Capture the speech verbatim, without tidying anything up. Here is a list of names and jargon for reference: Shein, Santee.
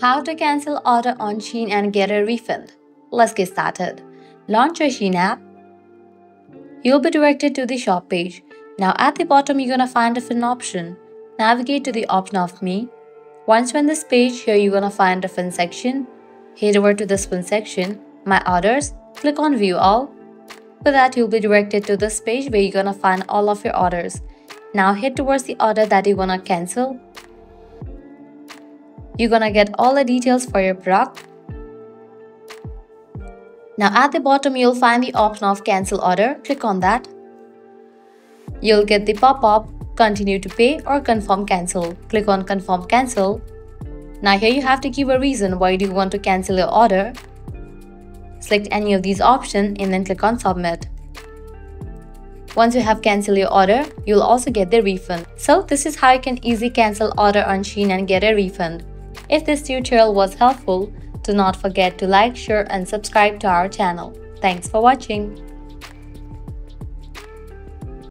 How to cancel order on Shein and get a refund. Let's get started. Launch your Shein app. You'll be directed to the shop page. Now at the bottom, you're gonna find a Refund option. Navigate to the option of Me. Once you're on this page, here you're gonna find Refund section. Head over to this one section, My Orders. Click on View All. For that, you'll be directed to this page where you're gonna find all of your orders. Now head towards the order that you wanna cancel. You're gonna get all the details for your product. Now at the bottom, you'll find the option of Cancel Order. Click on that. You'll get the pop-up Continue to Pay or Confirm Cancel. Click on Confirm Cancel. Now here you have to give a reason why do you want to cancel your order. Select any of these options and then click on Submit. Once you have cancelled your order, you'll also get the refund. So this is how you can easily cancel order on Shein and get a refund. If this tutorial was helpful, do not forget to like, share and subscribe to our channel. Thanks for watching.